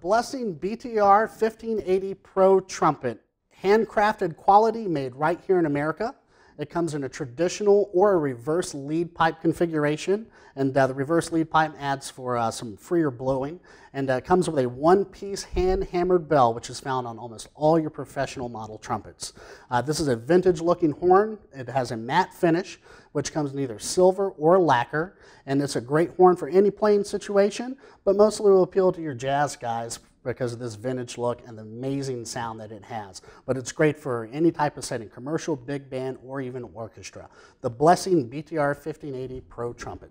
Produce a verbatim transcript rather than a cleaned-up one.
Blessing B T R fifteen eighty Pro Trumpet. Handcrafted quality made right here in America. It comes in a traditional or a reverse lead pipe configuration, and uh, the reverse lead pipe adds for uh, some freer blowing, and uh, comes with a one-piece hand-hammered bell, which is found on almost all your professional model trumpets. Uh, this is a vintage-looking horn. It has a matte finish, which comes in either silver or lacquer, and it's a great horn for any playing situation, but mostly will appeal to your jazz guys because of this vintage look and the amazing sound that it has. But it's great for any type of setting, commercial, big band, or even orchestra. The Blessing B T R fifteen eighty Pro Trumpet.